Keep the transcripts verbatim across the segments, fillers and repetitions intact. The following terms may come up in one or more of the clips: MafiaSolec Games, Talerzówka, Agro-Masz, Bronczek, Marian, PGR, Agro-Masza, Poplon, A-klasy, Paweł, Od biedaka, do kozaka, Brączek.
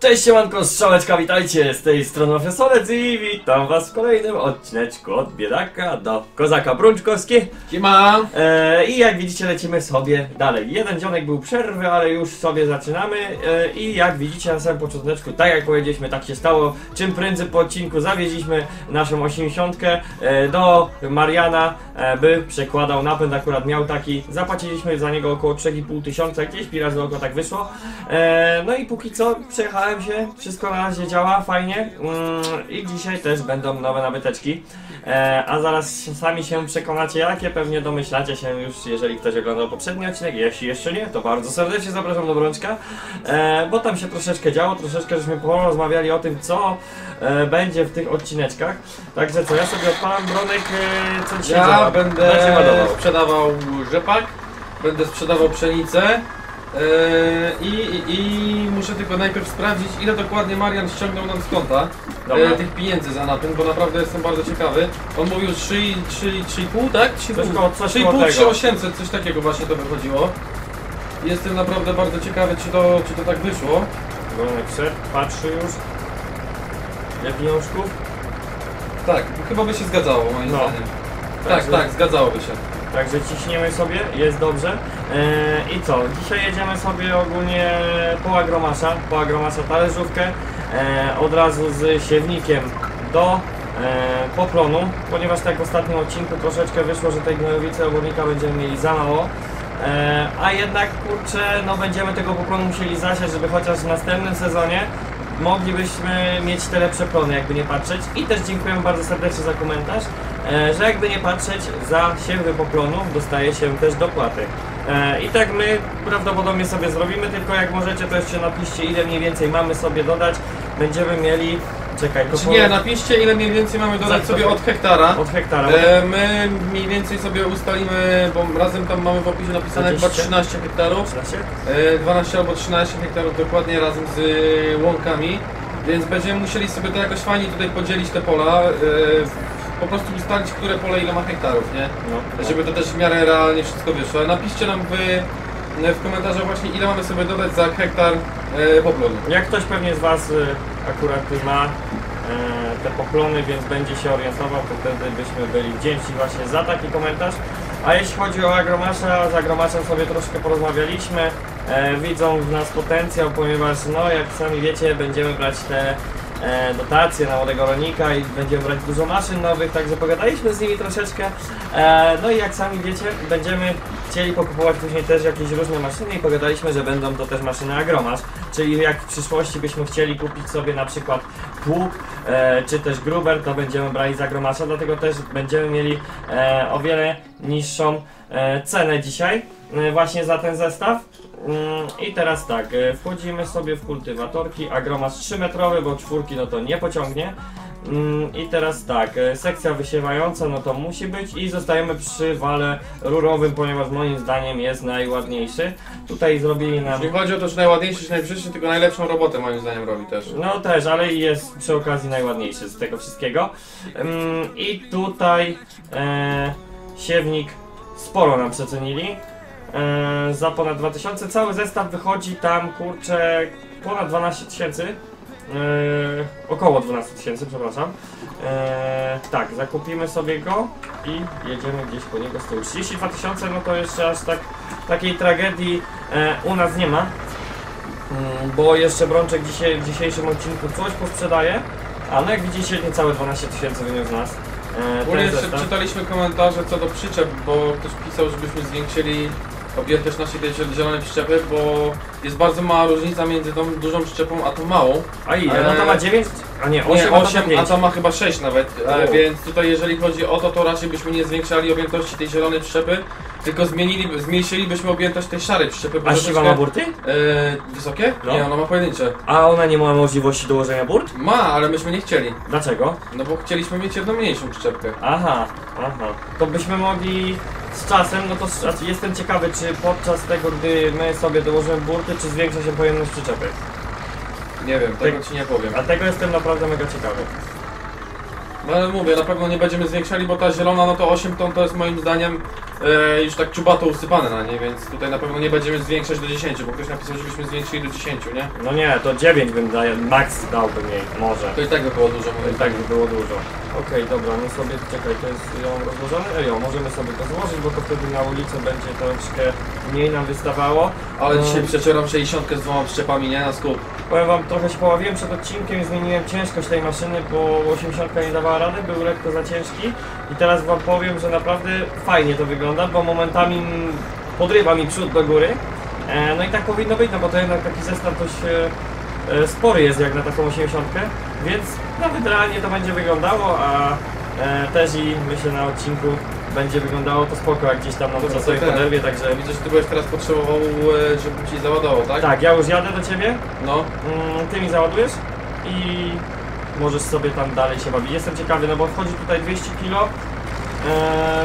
Cześć siemanko, strzałeczka, witajcie, z tej strony MafiaSolec i witam was w kolejnym odcineczku od biedaka do kozaka Brunczkowski. Siema! E, I jak widzicie lecimy sobie dalej. Jeden dzionek był przerwy, ale już sobie zaczynamy e, i jak widzicie na samym początku, tak jak powiedzieliśmy, tak się stało. Czym prędzej po odcinku zawieźliśmy naszą osiemdziesiątkę e, do Mariana, e, by przekładał napęd, akurat miał taki. Zapłaciliśmy za niego około trzy i pół tysiąca, gdzieś pira z oko tak wyszło. E, no i póki co przejechałem się, wszystko na razie działa fajnie mm, i dzisiaj też będą nowe nabyteczki, e, a zaraz sami się przekonacie jakie, pewnie domyślacie się już, jeżeli ktoś oglądał poprzedni odcinek, jeśli jeszcze nie, to bardzo serdecznie zapraszam do Brączka, e, bo tam się troszeczkę działo, troszeczkę żeśmy porozmawiali o tym co e, będzie w tych odcineczkach, także co, ja sobie odpalam Bronek, e, co dzisiaj ja działa? Będę sprzedawał rzepak, będę sprzedawał pszenicę. I, i, I muszę tylko najpierw sprawdzić, ile dokładnie Marian ściągnął nam z konta e, tych pieniędzy za napęd, bo naprawdę jestem bardzo ciekawy. On mówił trzy i pół, tak? trzy i pół, trzy osiemset, coś takiego właśnie to wychodziło. Jestem naprawdę bardzo ciekawy, czy to, czy to tak wyszło. Dobrze, patrzy już. Ile pieniążków? Tak, chyba by się zgadzało moim no. zdaniem. Tak, tak, tak, zgadzałoby się. Także ciśniemy sobie, jest dobrze. Eee, I co? Dzisiaj jedziemy sobie ogólnie po Agro-Masza, po Agro-Masza talerzówkę, eee, od razu z siewnikiem do eee, poplonu, ponieważ tak w ostatnim odcinku troszeczkę wyszło, że tej gnojowicy ogólnika będziemy mieli za mało. Eee, a jednak kurczę, no będziemy tego poplonu musieli zasiać, żeby chociaż w następnym sezonie moglibyśmy mieć te lepsze plony, jakby nie patrzeć. I też dziękuję bardzo serdecznie za komentarz, że jakby nie patrzeć, za siewy poplonów dostaje się też dopłaty. I tak my prawdopodobnie sobie zrobimy, tylko jak możecie to jeszcze napiszcie ile mniej więcej mamy sobie dodać. Będziemy mieli... Czekaj, to po... Nie, napiszcie ile mniej więcej mamy dodać sobie od hektara. Od hektara. E, my mniej więcej sobie ustalimy, bo razem tam mamy w opisie napisane chyba trzynaście hektarów. trzynaście? E, dwanaście albo trzynaście hektarów dokładnie razem z y, łąkami. Więc będziemy musieli sobie to jakoś fajnie tutaj podzielić te pola. E, po prostu ustalić, które pole ile ma hektarów, nie? No, żeby to też w miarę realnie wszystko wyszło. Napiszcie nam wy w komentarzach właśnie ile mamy sobie dodać za hektar e, poplonu. Jak ktoś pewnie z was e, akurat ma e, te poplony, więc będzie się orientował, to wtedy byśmy byli wdzięczni właśnie za taki komentarz. A jeśli chodzi o Agro-Masza, z Agro-Maszem sobie troszkę porozmawialiśmy, e, widzą w nas potencjał, ponieważ no jak sami wiecie będziemy brać te dotacje na młodego rolnika i będziemy brać dużo maszyn nowych, także pogadaliśmy z nimi troszeczkę, no i jak sami wiecie będziemy chcieli pokupować później też jakieś różne maszyny i pogadaliśmy, że będą to też maszyny Agro-Masza, czyli jak w przyszłości byśmy chcieli kupić sobie na przykład pług czy też gruber, to będziemy brali z Agro-Masza, dlatego też będziemy mieli o wiele niższą cenę dzisiaj właśnie za ten zestaw. I teraz tak, wchodzimy sobie w kultywatorki, Agro-Masza trzymetrowy, bo czwórki no to nie pociągnie. I teraz tak, sekcja wysiewająca no to musi być i zostajemy przy wale rurowym, ponieważ moim zdaniem jest najładniejszy. Tutaj zrobili nam... Nie chodzi o to, że najładniejszy czy najbrzydszy, tylko najlepszą robotę moim zdaniem robi też. No też, ale jest przy okazji najładniejszy z tego wszystkiego. I tutaj e, siewnik sporo nam przecenili. Yy, za ponad dwa tysiące, cały zestaw wychodzi tam kurczę ponad dwanaście tysięcy, yy, około dwanaście tysięcy, przepraszam, yy, tak, zakupimy sobie go i jedziemy gdzieś po niego z tyłu. trzydzieści dwa tysiące, no to jeszcze aż tak takiej tragedii yy, u nas nie ma, yy, bo jeszcze Brączek dzisiaj, w dzisiejszym odcinku coś posprzedaje, a no jak widzicie niecałe dwanaście tysięcy wyniósł nas. Ogólnie jeszcze czytaliśmy komentarze co do przyczep, bo ktoś pisał, żebyśmy zwiększyli objętość naszej tej zielonej przyczepy, bo jest bardzo mała różnica między tą dużą przyczepą a tą małą. A ile? No to ma dziewięć, a nie osiem, nie, osiem a to ma chyba sześć nawet, o. Więc tutaj jeżeli chodzi o to, to raczej byśmy nie zwiększali objętości tej zielonej przyczepy, tylko zmienili, zmniejszylibyśmy objętość tej szarej przyczepy. A siwa ma burty? Yy, wysokie? No. Nie, ona ma pojedyncze. A ona nie ma możliwości dołożenia burt? Ma, ale myśmy nie chcieli. Dlaczego? No bo chcieliśmy mieć jedną mniejszą przyczepkę. Aha, aha. To byśmy mogli z czasem, no to z, jestem ciekawy, czy podczas tego, gdy my sobie dołożymy burty, czy zwiększa się pojemność przyczepy? Nie wiem, tego Te... ci nie powiem. A tego jestem naprawdę mega ciekawy. No ale mówię, na pewno nie będziemy zwiększali, bo ta zielona, no to osiem ton to jest moim zdaniem e, już tak czubato usypane na nie, więc tutaj na pewno nie będziemy zwiększać do dziesięciu, bo ktoś napisał, żebyśmy zwiększyli do dziesięciu, nie? No nie, to dziewięć bym daje, max dałbym jej, może. To i tak by było dużo. To i tak by było dużo. Okej, okay, dobra, my sobie, czekaj, to jest ją rozłożone? Ejo, możemy sobie to złożyć, bo to wtedy na ulicę będzie troszkę mniej nam wystawało. Ale um, dzisiaj przecieram sześćdziesiątkę z dwoma przyczepami, nie? Na skup. Powiem wam, trochę się poławiłem przed odcinkiem, zmieniłem ciężkość tej maszyny, bo osiemdziesiątka nie dawała rady, był lekko za ciężki. I teraz wam powiem, że naprawdę fajnie to wygląda, bo momentami podrywa mi przód do góry. E, no i tak powinno być, no bo to jednak taki zestaw dość e, spory jest jak na taką osiemdziesiątkę, więc nawet realnie to będzie wyglądało, a e, też i myślę na odcinku będzie wyglądało to spoko, jak gdzieś tam na co sobie poderwie, także... Widzę, że ty byłeś teraz potrzebował, żeby ci załadował, tak? Tak, ja już jadę do ciebie, no. Ty mi załadujesz i możesz sobie tam dalej się bawić. Jestem ciekawy, no bo wchodzi tutaj dwieście kilo,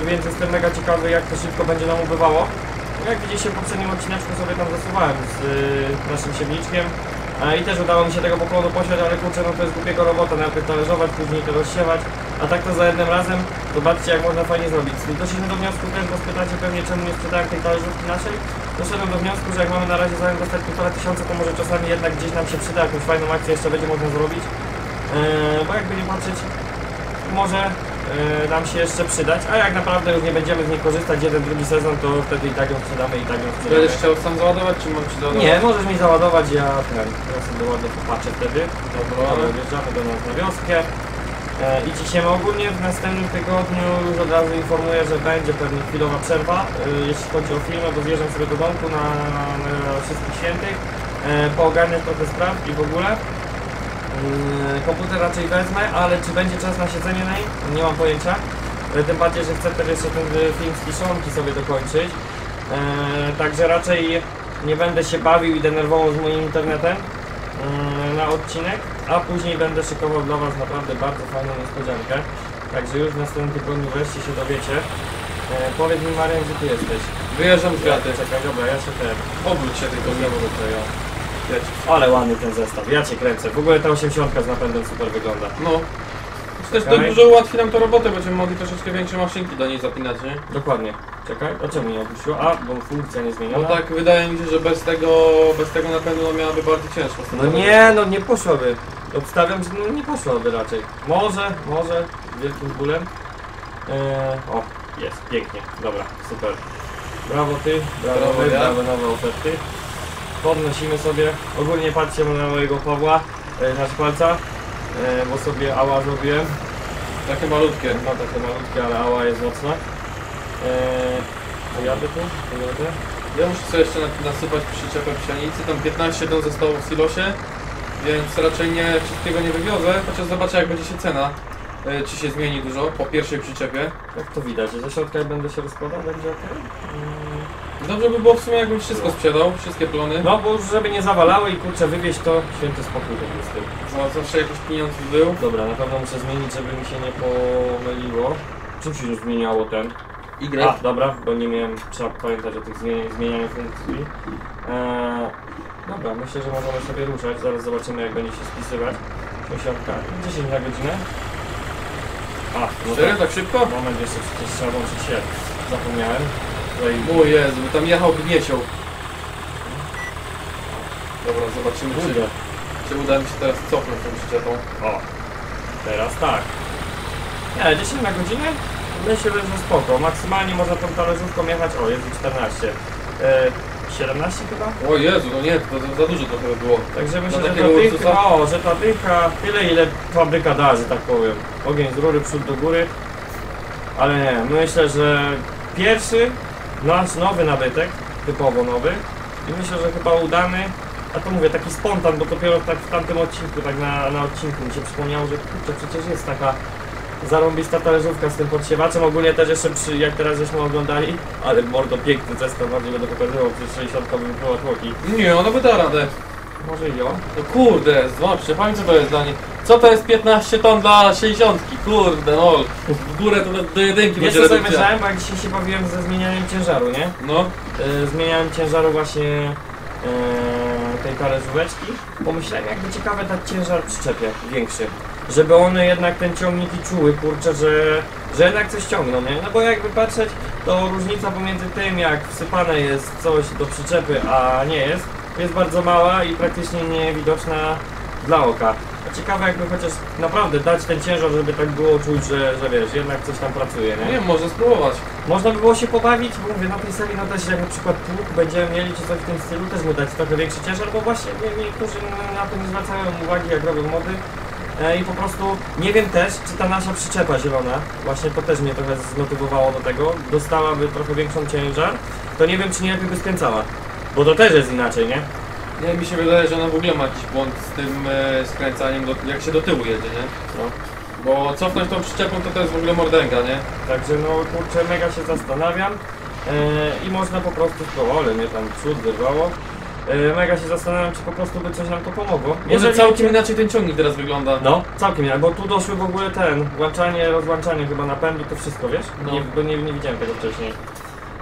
yy, więc jestem mega ciekawy, jak to szybko będzie nam ubywało. Jak widzicie, w poprzednim odcineczku sobie tam zasuwałem z yy, naszym siewniczkiem yy, i też udało mi się tego poklonu posiać, ale kurczę, no to jest głupiego robota, najpierw talerzować, później to rozsiewać, a tak to za jednym razem. Zobaczcie, jak można fajnie zrobić. I doszedłem do wniosku też, bo spytacie pewnie, czemu nie sprzedałem tej talerzówki naszej. Doszedłem do wniosku, że jak mamy na razie zająć dostać półtora tysiąca, to może czasami jednak gdzieś nam się przyda, jakąś fajną akcję jeszcze będzie można zrobić. Yy, bo jakby nie patrzeć, może yy, nam się jeszcze przydać, a jak naprawdę już nie będziemy z niej korzystać jeden, drugi sezon, to wtedy i tak ją sprzedamy, i tak ją sprzedamy. Będziesz chciał sam załadować, czy mam ci załadować? Nie, możesz mi załadować, ja ten, ja sobie ładnie popatrzę wtedy. Dobra, wjeżdżamy do nas na wioskę. Yy, I dzisiaj ogólnie w następnym tygodniu już od razu informuję, że będzie pewnie chwilowa przerwa. Yy, jeśli chodzi o filmy, bo zjeżdżam sobie do domku na, na, na Wszystkich Świętych, yy, poogarniać trochę spraw i w ogóle. Komputer raczej wezmę, ale czy będzie czas na siedzenie na nim? Nie mam pojęcia. Tym bardziej, że chcę też jeszcze ten film z kiszonki sobie dokończyć. Eee, także raczej nie będę się bawił i denerwował z moim internetem eee, na odcinek, a później będę szykował dla was naprawdę bardzo fajną niespodziankę. Także już w następnym tygodniu wreszcie się dowiecie. Eee, powiedz mi, Marian, gdzie ty jesteś? Wyjeżdżam z graty. Czekaj, dobra, ja się ten... Obróć się tylko znowu do tego. Ale ładny ten zestaw, ja cię kręcę. W ogóle ta osiemdziesiątka z napędem super wygląda. No. Też to dużo ułatwi nam to robotę, będziemy mogli troszeczkę większe maszynki do niej zapinać, nie? Dokładnie. Czekaj, a czemu nie opuściło? A, bo funkcja nie zmieniona. No tak, wydaje mi się, że bez tego, bez tego napędu no miałaby bardzo ciężko. No nie, no nie poszłaby. Obstawiam, że no nie poszłaby raczej. Może, może, wielkim bólem. Eee, o, jest, pięknie. Dobra, super. Brawo ty, brawo, brawo ty, ja. Brawo nowe oferty. Podnosimy sobie, ogólnie patrzcie na mojego Pawła, e, nasz palca, e, bo sobie ała zrobiłem. Takie malutkie. No takie malutkie, ale ała jest mocna. E, jadę tu, jadę. Ja muszę sobie jeszcze nasypać przyczepę pszenicy, tam piętnaście ton zostało w silosie, więc raczej nie, wszystkiego nie wywiozę, chociaż zobaczę, jak będzie się cena. Czy się zmieni dużo po pierwszej przyczepie? Jak to widać, że ze środka jak będę się rozkładał, będzie ok? Mm. Dobrze by było w sumie, jakbym wszystko sprzedał, wszystkie plony. No bo żeby nie zawalały i kurczę wywieźć to, święty spokój jest z tym. No zawsze jakiś pieniądz był. Dobra, na pewno muszę zmienić, żeby mi się nie pomyliło. Czym się już zmieniało ten? Y. A, dobra, bo nie miałem, trzeba pamiętać o tych zmienianych funkcji. Eee, dobra, myślę, że możemy sobie ruszać, zaraz zobaczymy, jak będzie się spisywać. Osiątka dziesięć na godzinę. A, no tak, tak szybko? Moment, jeszcze przecież trzeba włączyć się. Zapomniałem. Tutaj... O Jezu, tam jechał gniecią. Dobra, zobaczymy, czy, czy uda mi się teraz cofnąć tą przyczepą. O, teraz tak. Nie, dziesięć na godzinę? Myślę, że spoko. Maksymalnie można tą talerzówką jechać. O, Jezu, czternaście. E, siedemnaście chyba? O Jezu, no nie, to, to za dużo to chyba było. Także myślę, że ta, dycha, o, że ta dycha tyle ile fabryka da, że tak powiem. Ogień z rury, przód do góry. Ale nie, myślę, że pierwszy nasz nowy nabytek, typowo nowy. I myślę, że chyba udany. A to mówię, taki spontan, bo dopiero tak w tamtym odcinku, tak na, na odcinku mi się przypomniało, że kurczę, przecież jest taka zarąbista talerzówka z tym podsiewaczem, ogólnie też jeszcze przy, jak teraz żeśmy oglądali, ale mordo piękny zestaw, bardziej będę pokazywał, przez sześćdziesiątkę bym była tłoki. Nie, ona by da radę. Może i on? No kurde, zobaczcie, pani co to jest dla niej. Co to jest piętnaście ton dla sześćdziesiątki? Kurde no, w górę to do jedynki będzie redukcja. Wiesz co myślałem, bo jak dzisiaj się bawiłem ze zmienianiem ciężaru, nie? No. E, zmieniałem ciężaru właśnie e, tej talerzóweczki. Pomyślałem, jakby ciekawe dać ciężar przyczepie większy. żeby one jednak ten ciągnik i czuły, kurczę, że, że jednak coś ciągną, nie? No bo jakby patrzeć, to różnica pomiędzy tym, jak wsypane jest coś do przyczepy, a nie jest, jest bardzo mała i praktycznie niewidoczna dla oka. A ciekawe, jakby chociaż naprawdę dać ten ciężar, żeby tak było czuć, że, że wiesz, jednak coś tam pracuje, nie? Nie wiem, może spróbować. Można by było się pobawić, bo mówię, na tej serii, no też jak na przykład pług będziemy mieli czy coś w tym stylu, też mu dać trochę większy ciężar, bo właśnie niektórzy na to nie zwracają uwagi, jak robią mody. I po prostu nie wiem też, czy ta nasza przyczepa zielona, właśnie to też mnie trochę zmotywowało do tego, dostałaby trochę większą ciężar, to nie wiem, czy nie lepiej by skręcała, bo to też jest inaczej, nie? Nie, mi się wydaje, że ona w ogóle ma jakiś błąd z tym e, skręcaniem, do, jak się do tyłu jedzie, nie? No. Bo cofnąć tą przyczepą to to jest w ogóle mordęga, nie? Także no kurczę, mega się zastanawiam e, i można po prostu, o, ale mnie tam przód wyrwało. Mega się zastanawiam, czy po prostu by coś nam to pomogło. Może całkiem inaczej ten ciągnik teraz wygląda. No, całkiem inaczej, bo tu doszły w ogóle ten włączanie, rozłączanie chyba napędu, to wszystko, wiesz? No. Nie, bo nie, nie widziałem tego wcześniej.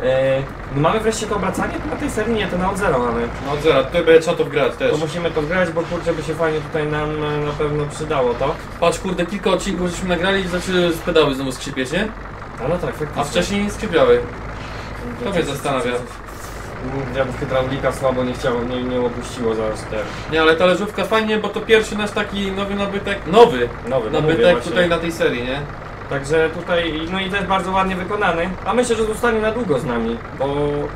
Yy, mamy wreszcie to obracanie? Na tej serii nie, to na od zera mamy. Na od zera, tutaj by trzeba to wgrać też. To musimy to wgrać, bo kurczę by się fajnie tutaj nam na pewno przydało to. Patrz kurde, kilka odcinków żeśmy nagrali i zaczęły z pedały znowu skrzypieć, nie? A no tak, faktycznie. A wcześniej nie skrzypiały. To mnie zastanawia. Ja bym hydraulika słabo nie chciało, nie, nie opuściło zaraz ten. Nie, ale talerzówka fajnie, bo to pierwszy nasz taki nowy nabytek. Nowy! Nowy nabytek no tutaj na tej serii, nie? Także tutaj, no i też bardzo ładnie wykonany. A myślę, że zostanie na długo z nami, bo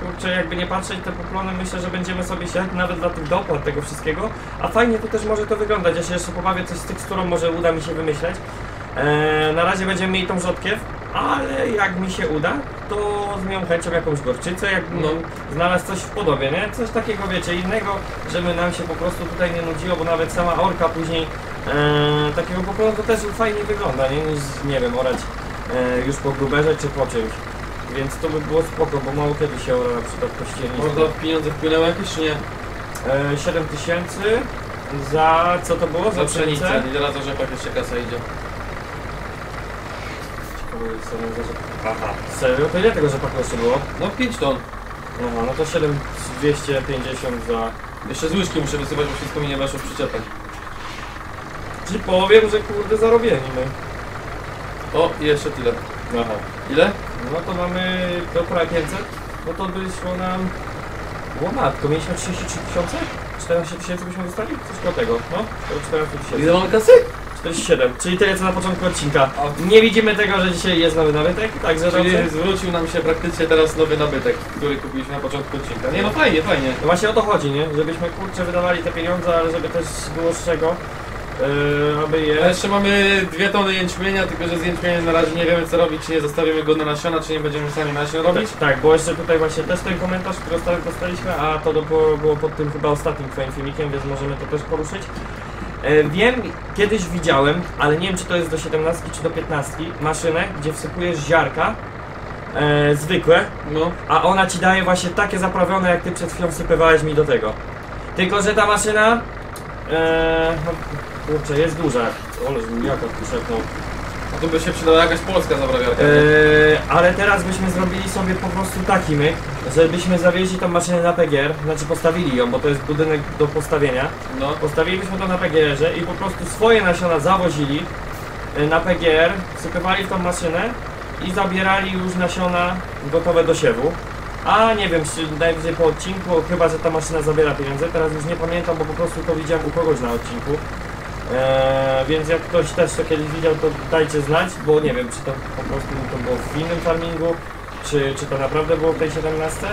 kurczę, jakby nie patrzeć te poplony, myślę, że będziemy sobie się nawet dla tych dopłat tego wszystkiego. A fajnie to też może to wyglądać. Ja się jeszcze pobawię coś z teksturą, może uda mi się wymyśleć. Eee, na razie będziemy mieli tą rzodkiew, ale jak mi się uda, to z moją chęcią jakąś gorczycę, jak no, znalazł coś w podobie, nie? Coś takiego, wiecie, innego, żeby nam się po prostu tutaj nie nudziło, bo nawet sama orka później e, takiego pokoju to też fajnie wygląda, nie? Niż, nie wiem, orać e, już po gruberze czy po czymś. Więc to by było spoko, bo mało kiedy się ora na przykład kościelnicy. Może pieniądze wpłynęły jakieś, czy nie? E, siedem tysięcy za... co to było? Za, za pszenicę. pszenicę. I teraz za rzepak jeszcze kasa idzie. Aha, serio? To ile tego rzepaku jeszcze było? No pięć ton. Aha, no to siedem tysięcy dwieście pięćdziesiąt za... Jeszcze z łyżki muszę wysypać, bo wszystko mi nie weszło w przyczepę. Ci powiem, że kurde zarobieni my. O, i jeszcze tyle. Aha. Ile? No to mamy do prawie pięćset. No to by szło nam... Łomatko, mieliśmy trzydzieści trzy tysiące? czternaście tysięcy byśmy dostali? Coś koło tego, no? To czternaście tysięcy. Ile mamy kasy? czterdzieści siedem, czyli tyle co na początku odcinka. Nie widzimy tego, że dzisiaj jest nowy nabytek, także czyli zwrócił nam się praktycznie teraz nowy nabytek, który kupiliśmy na początku odcinka. Nie no fajnie, fajnie. No właśnie o to chodzi, nie? Żebyśmy kurczę wydawali te pieniądze, ale żeby też było z czego, yy, aby je... No jeszcze mamy dwie tony jęczmienia, tylko że z jęczmieniem na razie nie wiemy co robić, czy nie zostawimy go na nasiona, czy nie będziemy sami nasion robić. Tak, tak, bo jeszcze tutaj właśnie też ten komentarz, który ostatnio dostaliśmy, a to było, było pod tym chyba ostatnim twoim filmikiem, więc możemy to też poruszyć. Wiem, kiedyś widziałem, ale nie wiem czy to jest do siedemnastki czy do piętnastki, maszynę, gdzie wsypujesz ziarka e, zwykłe, no. A ona ci daje właśnie takie zaprawione, jak ty przed chwilą wsypywałeś mi do tego. Tylko że ta maszyna, e, no, kurczę, jest duża, ale jak odpuszczę. A tu by się przydała jakaś polska zaprawiarka. E, ale teraz byśmy zrobili sobie po prostu taki myk, żebyśmy zawieźli tą maszynę na P G R, znaczy postawili ją, bo to jest budynek do postawienia. No. Postawilibyśmy to na P G R-ze i po prostu swoje nasiona zawozili na P G R, wsypywali w tą maszynę i zabierali już nasiona gotowe do siewu. A nie wiem, czy najwyżej po odcinku, chyba że ta maszyna zabiera pieniądze, teraz już nie pamiętam, bo po prostu to widziałem u kogoś na odcinku. Eee, więc jak ktoś też to kiedyś widział, to dajcie znać, bo nie wiem, czy to po prostu to było w innym farmingu, czy, czy to naprawdę było w tej siedemnastce.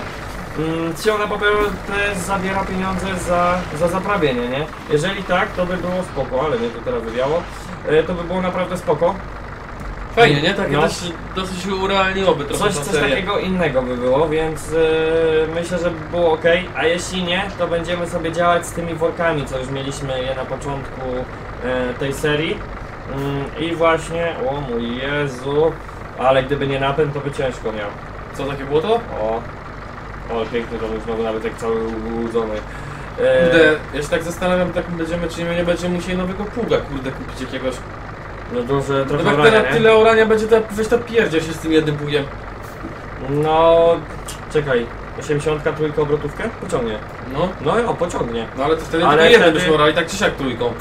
Mm, czy ona po prostu też zabiera pieniądze za, za zaprawienie, nie? Jeżeli tak, to by było spoko, ale mnie to teraz wywiało, eee, to by było naprawdę spoko. Fajnie, nie? Takie no. Też dosyć urealniłoby trochę coś, coś takiego innego by było, więc yy, myślę, że by było ok. A jeśli nie, to będziemy sobie działać z tymi workami, co już mieliśmy je na początku yy, tej serii. Yy, I właśnie, o mój Jezu, ale gdyby nie napęd, to by ciężko miał. Co takie było to? O, o piękny to był znowu nawet jak cały łudzony. Yy, kurde, ja się tak zastanawiam, tak będziemy, czy nie będziemy musieli nowego pługa, kurde, kupić jakiegoś. No duże, trochę no tak teraz orania, tyle orania będzie, ta, weź ta pierdzia się z tym jednym bugiem. No, czekaj, osiemdziesiątka trójką obrotówkę? Pociągnie. No, no jo, pociągnie. No ale to wtedy ale tylko jeden wtedy... byśmy orali, tak czy siak trójką.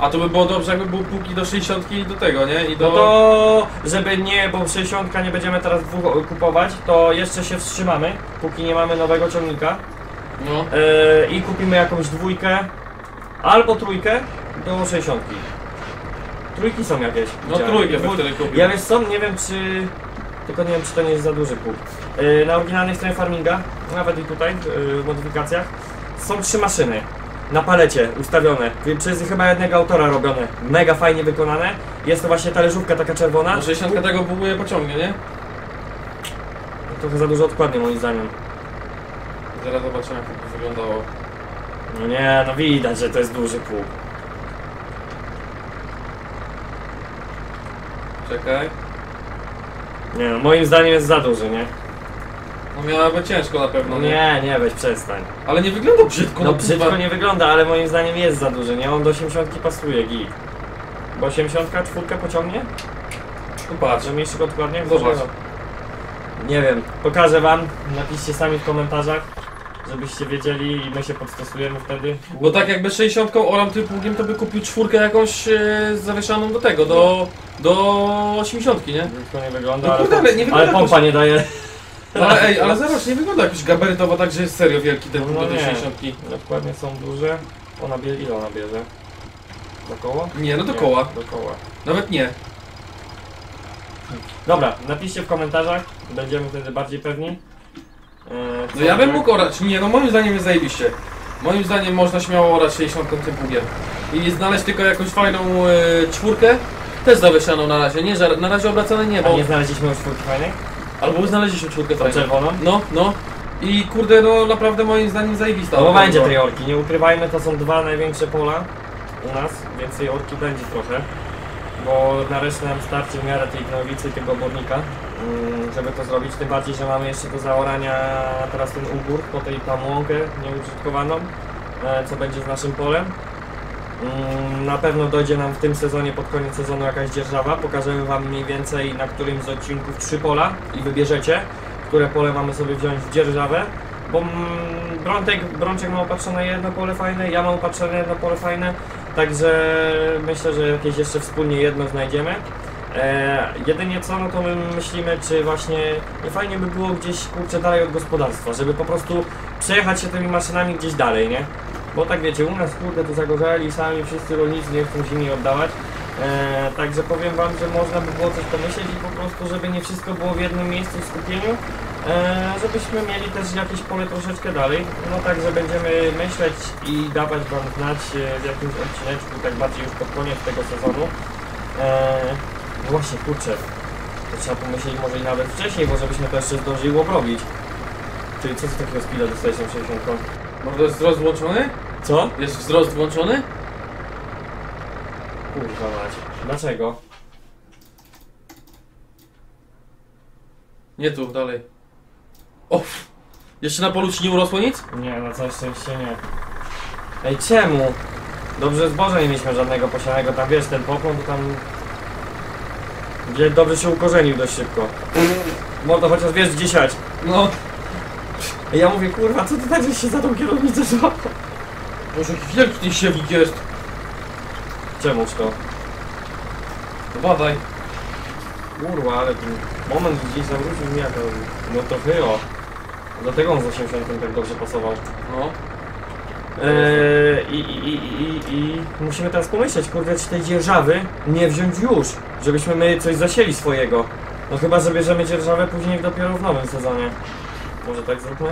A to by było dobrze, jakby był póki do sześćdziesiątki i do tego, nie? I do... No to żeby nie, bo sześćdziesiątka nie będziemy teraz dwóch kupować, to jeszcze się wstrzymamy, póki nie mamy nowego ciągnika. No. Yy, I kupimy jakąś dwójkę albo trójkę do sześćdziesiątki. Trójki są jakieś. No trójkę bym wtedy kupił. Ja wiesz co, nie wiem czy... Tylko nie wiem czy to nie jest za duży kup. Yy, na oryginalnej stronie farminga, nawet i tutaj yy, w modyfikacjach, są trzy maszyny. Na palecie ustawione, przez chyba jednego autora robione, mega fajnie wykonane. Jest to właśnie talerzówka taka czerwona. No sześćdziesiątka tego próbuje pociągnie, nie? Trochę za dużo odkładnie moim zdaniem. Zaraz zobaczymy jak to wyglądało. No nie, no widać, że to jest duży pół. Czekaj. Nie no, moim zdaniem jest za duży, nie? No miała być ciężko na pewno, nie? Nie, nie, weź przestań. Ale nie wygląda brzydko. No brzydko chyba nie wygląda, ale moim zdaniem jest za duży, nie? On do osiemdziesiątki pasuje, git. Bo osiemdziesiątka czwórkę pociągnie? No patrz. Że mniejszy odkładnie? Zobacz. Nie wiem, pokażę wam, napiszcie sami w komentarzach, żebyście wiedzieli i my się podstosujemy wtedy. Bo tak jakby sześćdziesiątką oram tym pługiem, to by kupił czwórkę jakąś e, zawieszaną do tego, do, do osiemdziesiątki, nie? Brzydko nie wygląda, no, ale, kurde, nie wygląda ale pompa jakoś... nie daje. No, ale ej, ale zaraz nie wygląda jakoś gabarytowo tak, że jest serio wielki ten no do tej sześćdziesiątki. Dokładnie są duże. Ona bierze, ile ona bierze? Do koła? Nie, no do nie, koła. Do koła. Nawet nie. Dobra, napiszcie w komentarzach, będziemy wtedy bardziej pewni. Yy, no ja bym mógł orać, nie no moim zdaniem jest zajebiście. Moim zdaniem można śmiało orać sześćdziesiątką tym pługiem. I znaleźć tylko jakąś fajną yy, czwórkę, też zawieszaną na razie, nie? Że na razie obracane nie, bo... A nie znaleźliśmy już czwórki fajnej? Albo znaleźliśmy czwórkę fajną. Czerwoną? No, no. I kurde, no naprawdę moim zdaniem zajebista. No będzie tej orki, nie ukrywajmy, to są dwa największe pola u nas, więc tej orki będzie trochę. Bo na resztnym starcie w miarę tej gnowicy, tego obornika, żeby to zrobić, tym bardziej, że mamy jeszcze do zaorania teraz ten ubór, po tej tam łąkę nieużytkowaną, co będzie z naszym polem. Na pewno dojdzie nam w tym sezonie, pod koniec sezonu jakaś dzierżawa. Pokażemy wam mniej więcej na którym z odcinków trzy pola i wybierzecie, które pole mamy sobie wziąć w dzierżawę. Bo Brontek, Brączek ma opatrzone jedno pole fajne, ja mam opatrzone jedno pole fajne. Także myślę, że jakieś jeszcze wspólnie jedno znajdziemy. E, jedynie co, no to my myślimy, czy właśnie nie fajnie by było gdzieś, kurczę, dalej od gospodarstwa, żeby po prostu przejechać się tymi maszynami gdzieś dalej, nie? Bo tak wiecie, u nas kurde to zagorzeli, sami wszyscy rolnicy nie chcą zimni oddawać. E, także powiem wam, że można by było coś pomyśleć i po prostu, żeby nie wszystko było w jednym miejscu w skupieniu, e, żebyśmy mieli też jakieś pole troszeczkę dalej. No także będziemy myśleć i dawać wam znać w jakimś odcineczku, tak bardziej już pod koniec tego sezonu. E, no właśnie, kurczę, to trzeba pomyśleć może i nawet wcześniej, bo żebyśmy to jeszcze zdążyli obrobić. Czyli co z takiego spila dostaliśmy sześćdziesiątką? Bo to jest wzrost włączony? Co? Jest wzrost włączony? Kurwa mać. Dlaczego? Nie tu, dalej. O! Jeszcze na polu ci nie urosło nic? Nie, na całe szczęście nie. Ej, czemu? Dobrze zboże nie mieliśmy żadnego posianego, tam wiesz, ten poplon to tam... Gdzie dobrze się ukorzenił dość szybko. Mordo, chociaż wiesz gdzie siać. No. Ej, ja mówię, kurwa, co ty tak żeś się za tą kierownicę żał? Boże, jaki wielki siewnik jest. Czemuż to? No badaj. Kurwa, ale ten moment gdzieś zawrócił mi jak to... No to chyba. Dlatego on z osiemdziesiątką tak dobrze pasował. No. Eee, i, i, i, i musimy teraz pomyśleć, kurde, czy tej dzierżawy nie wziąć już, żebyśmy my coś zasieli swojego. No chyba, że bierzemy dzierżawę później dopiero w nowym sezonie. Może tak zróbmy?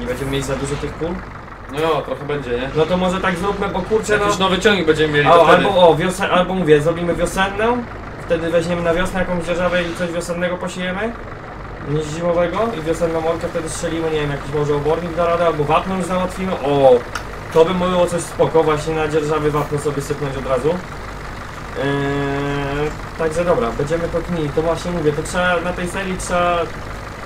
Nie będziemy mieli za dużo tych pól? No, trochę będzie, nie? No to może tak zróbmy, bo kurczę no... Jakiś nowy ciągnik będziemy mieli, o, albo, o, wiosen... albo mówię, zrobimy wiosenną. Wtedy weźmiemy na wiosnę jakąś dzierżawę i coś wiosennego posiejemy. Nie zimowego i wiosenną orkę wtedy strzelimy, nie wiem, jakiś może obornik da radę, albo wapno już załatwimy. O, to by było coś spoko, właśnie na dzierżawy wapno sobie sypnąć od razu. Eee, także dobra, będziemy poknili, to właśnie mówię, to trzeba, na tej serii trzeba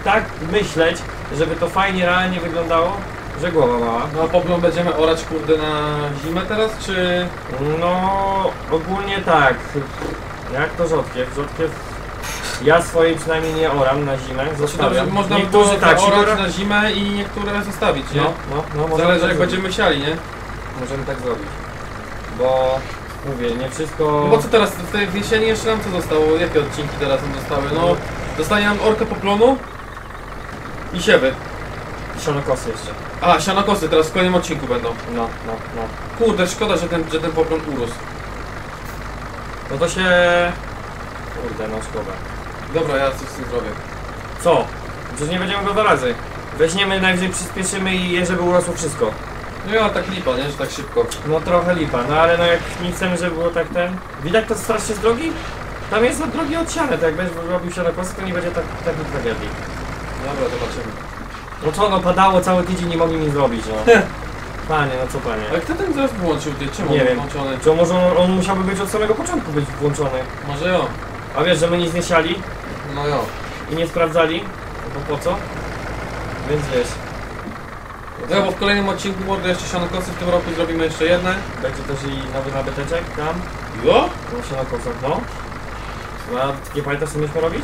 tak myśleć, żeby to fajnie, realnie wyglądało. Że głowa mała. No a poplon będziemy orać kurde na zimę teraz, czy...? No... ogólnie tak. Jak to rzodkiew? Rzodkiew... Ja swojej przynajmniej nie oram na zimę, zostawiam. Można by było tak, orać na zimę i niektóre zostawić, nie? No, no, no. Zależy jak będziemy siali, nie? Możemy tak zrobić. Bo... mówię, nie wszystko... No bo co teraz, w tej jesieni jeszcze nam co zostało? Jakie odcinki teraz nam zostały? No, dostanie nam orkę poplonu i siewy. Sianokosy jeszcze. A, sianokosy teraz w kolejnym odcinku będą. No, no, no. Kurde, szkoda, że ten, że ten poplon urósł. No to się... Kurde, no szkoda. Dobra, ja coś z tym zrobię. Co? Przecież nie będziemy go dwa razy. Weźmiemy, najwyżej przyspieszymy i żeby urosło wszystko. No ja tak lipa, nie? Że tak szybko. No trochę lipa, no ale no jak nie chcemy, żeby było tak ten... Widać to strasznie z drogi? Tam jest od drogi odsiane, to jak będziesz robił sianokosy, to nie będzie tak tak tragedii. Dobra, zobaczymy. No co, no padało cały tydzień, nie mogli nic zrobić, no. Panie, no co panie? Ale kto ten wzrost włączył? Ty? Czemu nie on wiem. Włączony? Czy może on, on musiałby być od samego początku być włączony? Może jo. A wiesz, że my nic nie siali? No jo. I nie sprawdzali? Bo po co? Więc wiesz. No bo w kolejnym odcinku mordy jeszcze sianokosy w tym roku zrobimy jeszcze jedne. Będzie też i nowy nabyteczek tam. Jo? No sianokosach, no. A nie pamiętasz co mieliśmy robić?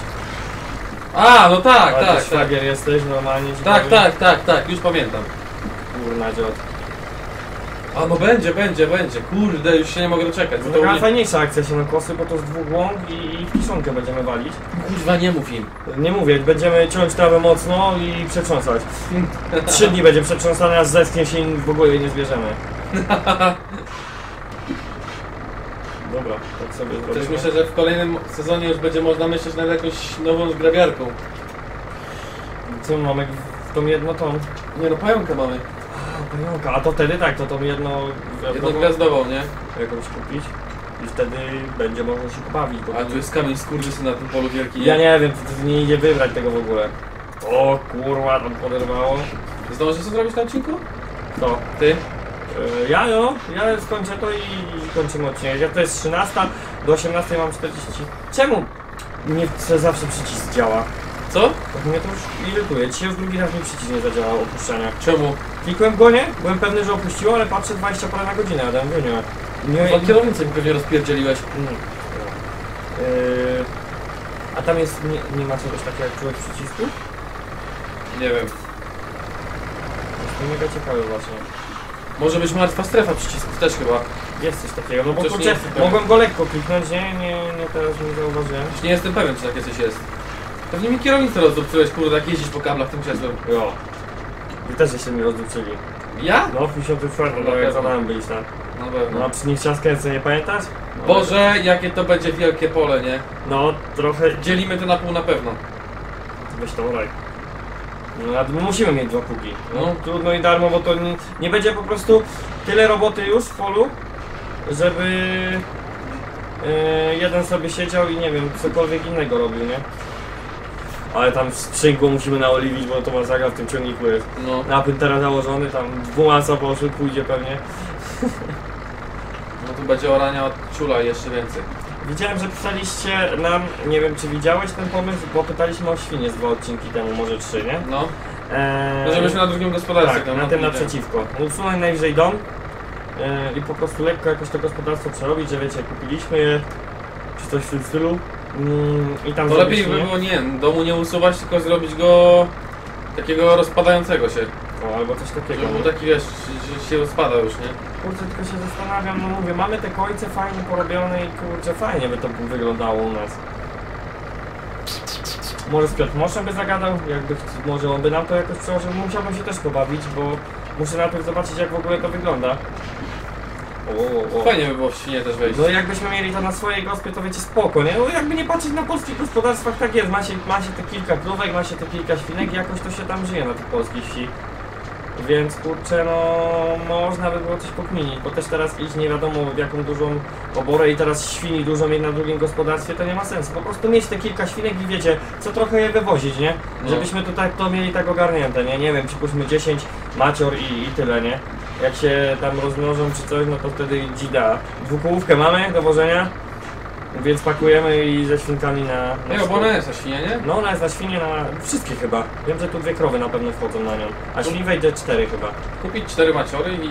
A, no tak, ale tak, tak. Jesteś, normalnie ci tak, tak, tak, tak, już pamiętam. Kurna dziot. A no będzie, będzie, będzie, kurde, już się nie mogę doczekać. To taka fajniejsza akcja sianokosy, bo to z dwóch łąk i, i w kiszonkę będziemy walić. Kurwa, nie mów im. Nie mówię, będziemy ciąć trawę mocno i przetrząsać. Trzy dni będzie przetrząsane, aż zeschnie się i w ogóle jej nie zbierzemy. Dobra, tak sobie zrobimy. Też myślę, że w kolejnym sezonie już będzie można myśleć nad jakąś nową zgrabiarką. Co mamy w tą jedną tą? Nie no, pająkę mamy. Pająka, a to wtedy tak, to tą jedno... Jednogwiazdową, nie? Jakąś kupić i wtedy będzie można się pobawić. A tu jest kamień skurwysy na tym polu wielki. Ja nie wiem, to nie idzie wybrać tego w ogóle. O kurwa, tam poderwało. Zdążysz co zrobić na odcinku? To. Ty? E, ja no, ja skończę to i kończymy odcinek. Ja to jest trzynasta, do osiemnastej mam czterdzieści. Czemu? Nie zawsze przycisk działa. Co? Tak mnie to już irytuje. Dzisiaj już drugi raz mi przycisk nie zadziałał opuszczania. Czemu? Klikłem go, nie? Byłem pewny, że opuściło, ale patrzę dwadzieścia parę na godzinę, ale mówię, nie. Nie. Od kierownicy mi pewnie rozpierdzieliłeś. Nie. Yy, a tam jest, nie, nie ma czegoś takiego jak człowiek przycisku? Nie wiem. To mega ciekawe właśnie. Może być martwa strefa przycisków też chyba. Jest coś takiego, no bo kurczę, mogłem go lekko kliknąć, nie? Nie, nie teraz nie zauważyłem. Już nie jestem pewien, czy takie coś jest. Pewnie mi kierownicę rozdupcyłeś, kurde, jak jeździsz po kablach tym krzesłem. Jo. Wy też jeszcze mi rozdupcyli. Ja? No, w pięćdziesiątym czwartym, no, no jak za nami byliś tam. Na pewno. No, przy nich ciaskę, nie pamiętasz? No, Boże, no. Jakie to będzie wielkie pole, nie? No, trochę... Dzielimy to na pół na pewno. Weź to oraj. No, musimy mieć dwa pługi. No, no, trudno i darmo, bo to nie, nie będzie po prostu tyle roboty już w polu, żeby... Yy, jeden sobie siedział i nie wiem, cokolwiek innego robił, nie? Ale tam skrzynką musimy naoliwić, bo to masakra w tym ciągniku jest. No. Napęd teraz założony, tam dwumasa poszły, pójdzie pewnie. No tu będzie orania od czula jeszcze więcej. Widziałem, że pisaliście nam, nie wiem czy widziałeś ten pomysł, bo pytaliśmy o świnie z dwa odcinki temu, może trzy, nie? No. Eee... No żebyśmy na drugim gospodarstwie. Tak, tam, na tym naprzeciwko. Usunąć najwyżej dom eee, i po prostu lekko jakoś to gospodarstwo przerobić, że wiecie, kupiliśmy je, czy coś w tym stylu. Mm, i tam to zrobić, lepiej by nie? Było nie, domu nie usuwać, tylko zrobić go takiego rozpadającego się. O, albo coś takiego. Żeby był taki, wiesz, się rozpada już, nie? Kurczę, tylko się zastanawiam, no mówię, mamy te końce fajnie porobione i kurczę, fajnie by to wyglądało u nas. Może z Piotrem by zagadał, jakby, może on by nam to jakoś przełożył, musiałbym się też pobawić, bo muszę najpierw zobaczyć jak w ogóle to wygląda. O, o, o. Fajnie by było w świnie też wejść. No jakbyśmy mieli to na swojej gospie, to wiecie, spoko, nie? No jakby nie patrzeć na polskich gospodarstwach, tak jest, ma się, ma się te kilka krówek, ma się te kilka świnek, jakoś to się tam żyje na tych polskich wsi. Więc kurczę, no można by było coś pokminić, bo też teraz iść nie wiadomo jaką dużą oborę i teraz świni dużo mieć na drugim gospodarstwie, to nie ma sensu. Po prostu mieć te kilka świnek i wiecie, co trochę je wywozić, nie? No. Żebyśmy to tak to mieli tak ogarnięte, nie? Nie wiem, przypuśćmy dziesięć macior i, i tyle, nie? Jak się tam rozmnożą czy coś, no to wtedy dzida. Dwukołówkę mamy do wożenia, więc pakujemy i ze świnkami na... na nie, bo ona jest na świnie, nie? No ona jest na świnie na... wszystkie chyba. Wiem, że tu dwie krowy na pewno wchodzą na nią. A świni wejdzie cztery chyba. Kupić cztery maciory i...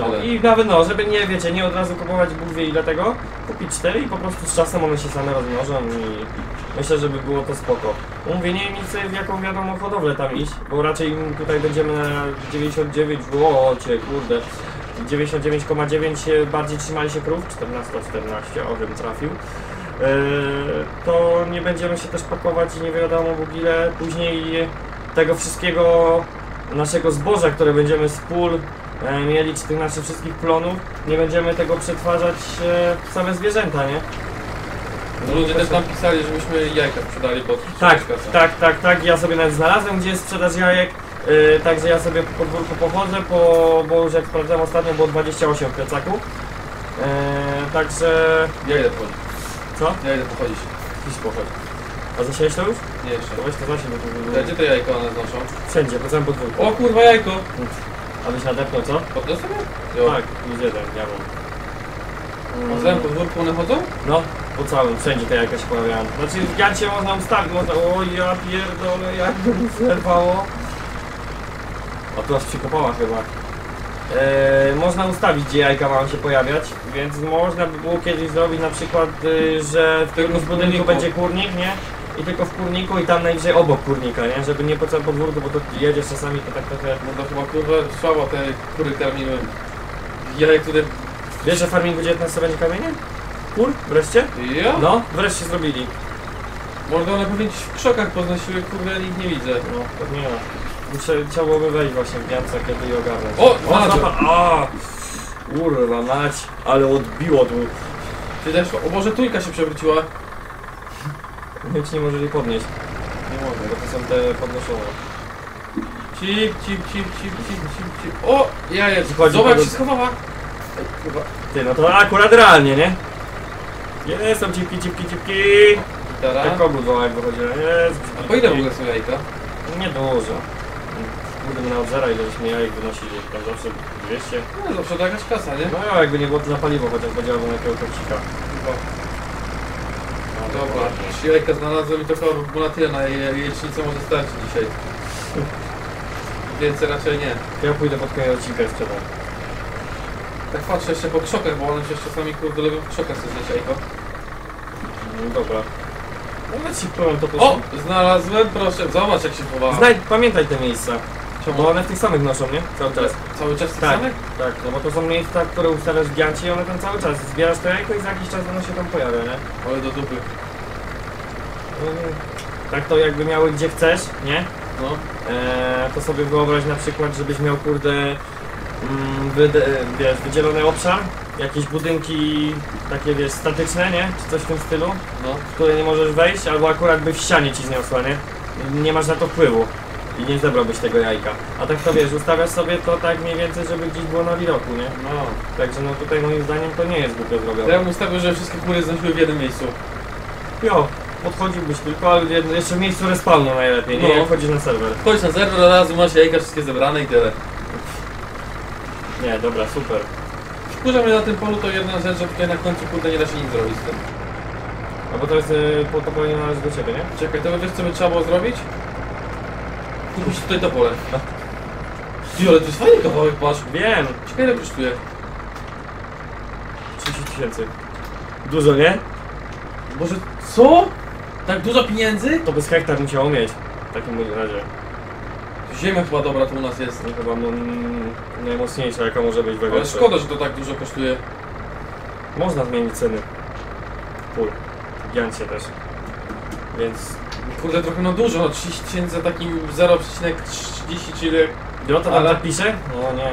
No, i nawet no, żeby nie, wiecie, nie od razu kupować Bóg wie ile tego. Kupić cztery i po prostu z czasem one się same rozmnożą i... Myślę, żeby było to spoko. Mówię, nie, nie chcę w jaką wiadomo hodowlę tam iść, bo raczej tutaj będziemy na dziewięćdziesiąt dziewięć w łocie, kurde. dziewięćdziesiąt dziewięć przecinek dziewięć bardziej trzymali się krów, czternaście czternaście, o bym trafił. To nie będziemy się też pakować i nie wiadomo w ogóle później tego wszystkiego naszego zboża, które będziemy z pól mieli, czy tych naszych wszystkich plonów, nie będziemy tego przetwarzać w same zwierzęta, nie? No ludzie też nam pisali, żebyśmy jajka sprzedali, bo... Tak, tak, tak, tak, ja sobie nawet znalazłem, gdzie jest sprzedaż jajek, yy, także ja sobie po podwórku pochodzę, po, bo już jak sprawdzałem ostatnio było dwadzieścia osiem w plecaku, yy, także... Ja idę pochodzić. Co? Ja idę pochodzić. Dziś pochodzi. A zasiałeś to już? Nie jeszcze. To weź to zasie, bo... Gdzie te jajko one znoszą? Wszędzie, po całym podwórku. O kurwa jajko! A byś nadepnął, co? Podniosę sobie? Jo. Tak, już jeden, ja mam. Po całym podwórku one chodzą? No, po całym, wszędzie te jajka się pojawiają. Znaczy w garcie można ustawić, można... O ja pierdolę, jak to mi zerwało. O, tu aż przykopała chyba. Eee, można ustawić, gdzie jajka mają się pojawiać, więc można by było kiedyś zrobić na przykład, y, że w którymś budynku będzie kurnik, nie? I tylko w kurniku i tam najbliżej obok kurnika, nie? Żeby nie po całym podwórku, bo to jedziesz czasami, to tak trochę... No to chyba kurwa trzeba te kury karmiły. Jajek tutaj... Wiesz, że farmingu dziewiętnaście będzie kamieniem? Kur? Wreszcie? Ja? No, wreszcie zrobili. Można one pewnie w krzakach poznosiły, kurde, ja ich nie widzę. No, pewnie nie. Muszę, chciałoby wejść właśnie w Janca, kiedy je ogarnąć. O! O! Kurwa mać, ale odbiło tu. Przydeszło. O Boże, tujka się przewróciła. Nie, ci nie możesz jej podnieść. Nie mogę, bo to są te podnoszone. Cip, cip, cip, cip, cip, cip, cip. O! Ja je, zobacz, się schowała. Ty, no to akurat realnie, nie? Jest, są cipki, cipki, cipki. Tak kogut woła, jak wychodzi. Jest, a po ile w ogóle są jajka? Nie dużo. Kurde, na odzera ile byśmy jajek wynosili, tam zawsze dwieście. No zawsze to jakaś kasa, nie? No ja, jakby nie było to za paliwo, chociaż podziałabym jakiego kocika. No dobra, trzy jajka znalazłem i to chyba było na tyle, na jajecznicę może starczy dzisiaj. Więcej raczej nie. Ja pójdę pod koniec odcinka jeszcze tak. Tak patrzę jeszcze po krzokach, bo one się jeszcze sami kurde lewią w krzokach sobie zjeść jajko. No dobra. No ci powiem to po prostu. O! Znalazłem, proszę, zobacz jak się chowała. Znaj, pamiętaj te miejsca. Czemu? Bo one w tych samych noszą, nie? Cały czas. Cały czas w tak, samych? Tak, no bo to są miejsca, które ustawiasz w giancie i one tam cały czas. Zbierasz to jajko i za jakiś czas ono się tam pojawia, nie? Ale do dupy. No, tak to jakby miały gdzie chcesz, nie? No. Eee, to sobie wyobraź na przykład, żebyś miał kurde... Wy, wiesz, wydzielony obszar, jakieś budynki takie wiesz, statyczne, nie? Czy coś w tym stylu, no. W które nie możesz wejść, albo akurat by w ścianie ci zniosła, nie? Nie masz na to wpływu i nie zebrałbyś tego jajka. A tak to wiesz, ustawiasz sobie to tak mniej więcej, żeby gdzieś było na widoku, nie? No. Także no tutaj moim zdaniem to nie jest głupio zrobione. Ja bym ustawił, że wszystkie kury znosiły w jednym miejscu. Jo, podchodziłbyś tylko, ale jeszcze w miejscu respawnu najlepiej, nie? No. Jak chodzisz na serwer. Chodź na serwer, od razu masz jajka wszystkie zebrane i tyle. Nie, dobra, super. Wkurza mnie na tym polu to jedna rzecz, że tutaj na końcu kurde nie da się nic zrobić z tym. A bo to jest y, po to pole nie należy do ciebie, nie? Czekaj, to wiesz co by trzeba było zrobić? Kupić tutaj to pole. Ty, ale to jest fajny kawałek, patrz. Wiem. Czekaj, ile kosztuje? trzydzieści tysięcy. Dużo, nie? Boże, co? Tak dużo pieniędzy? To bez hektar musiało mieć, w takim razie. Ziemia chyba dobra tu u nas jest. No, chyba mm, najmocniejsza jaka może być we. Ale szkoda, że to tak dużo kosztuje. Można zmienić ceny. Pól. W Jancie też. Więc... Kurde trochę no dużo, no trzydzieści tysięcy za takim zero przecinek trzydzieści, czyli... Jo, to ale... tam pisze? No nie.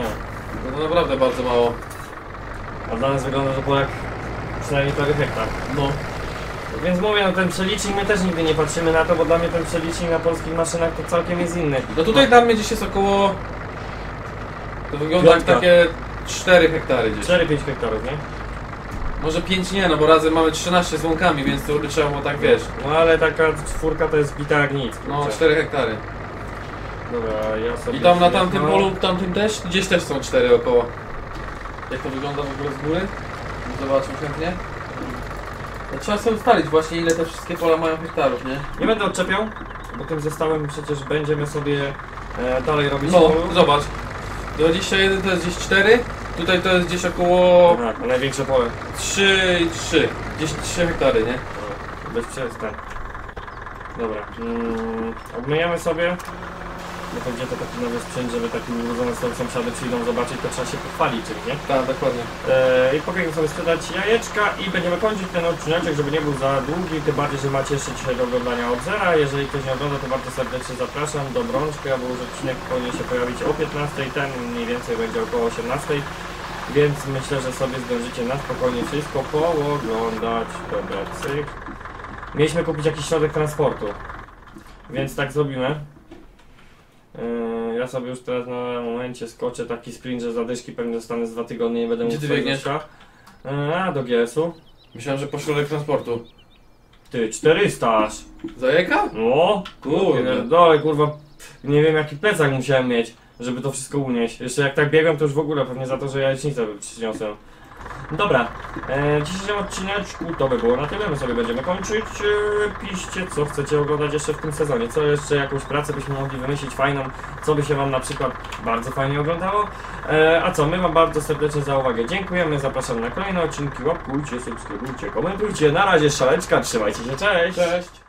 No to naprawdę bardzo mało. A dla nas wygląda to było jak przynajmniej prawie hektar. No. Więc mówię, no ten przelicznik, my też nigdy nie patrzymy na to, bo dla mnie ten przelicznik na polskich maszynach to całkiem jest inny. No tutaj dla mnie gdzieś jest około... To wygląda Piotka. Jak takie cztery hektary gdzieś. cztery pięć hektarów, nie? Może pięć nie, no bo razem mamy trzynaście z łąkami, więc to by trzeba było tak wiesz. No ale taka czwórka to jest bita jak nic. No cztery hektary. Dobra, ja sobie... I tam na tamtym no... polu, tamtym też? Gdzieś też są cztery około. Jak to wygląda w ogóle z góry? Zobaczmy chętnie. Trzeba sobie ustalić właśnie ile te wszystkie pola mają hektarów, nie? Nie będę odczepiał, bo tym zestawem przecież będziemy sobie e, dalej robić. No, polu. Zobacz. dwadzieścia jeden to jest gdzieś cztery, tutaj to jest gdzieś około... Tak, największe pole. trzy i trzy. Gdzieś trzy hektary, nie? Bez przestań. Dobra. Mm, obmyjemy sobie. no to gdzie to taki nowy sprzęt, żeby takim urodzonym sobie sąsiady przyjdą zobaczyć, to trzeba się pochwalić, czyli nie? Tak, dokładnie. E, I pobiegłem sobie sprzedać jajeczka i będziemy kończyć ten odcineczek, żeby nie był za długi, tym bardziej, że macie jeszcze dzisiaj do oglądania od zera. Jeżeli ktoś nie ogląda, to bardzo serdecznie zapraszam do Brączka, bo już odcinek powinien się pojawić o piętnastej, ten mniej więcej będzie około osiemnastej. Więc myślę, że sobie zdążycie na spokojnie wszystko pooglądać. Dobra, cyk. Mieliśmy kupić jakiś środek transportu, więc tak zrobimy. Yy, ja sobie już teraz na momencie skoczę taki sprint, że zadyszki pewnie dostanę z dwa tygodnie, nie będę mógł. Gdzie ty biegniesz? Yy, a, do G S u. Myślałem, że po środek transportu. Ty, czterysta aż. Zajeka? No, kurde. Dole, kurwa, nie wiem jaki plecak musiałem mieć, żeby to wszystko unieść. Jeszcze jak tak biegłem, to już w ogóle pewnie za to, że jajecznicę przyniosłem. Dobra, e, w dzisiejszym odcineczku to by było na tyle, my sobie będziemy kończyć. E, piszcie, co chcecie oglądać jeszcze w tym sezonie, co jeszcze, jakąś pracę byśmy mogli wymyślić fajną, co by się wam na przykład bardzo fajnie oglądało. E, a co, my wam bardzo serdecznie za uwagę dziękujemy, zapraszam na kolejne odcinki, łapkujcie, subskrybujcie, komentujcie. Na razie, szaleczka, trzymajcie się, cześć! Cześć!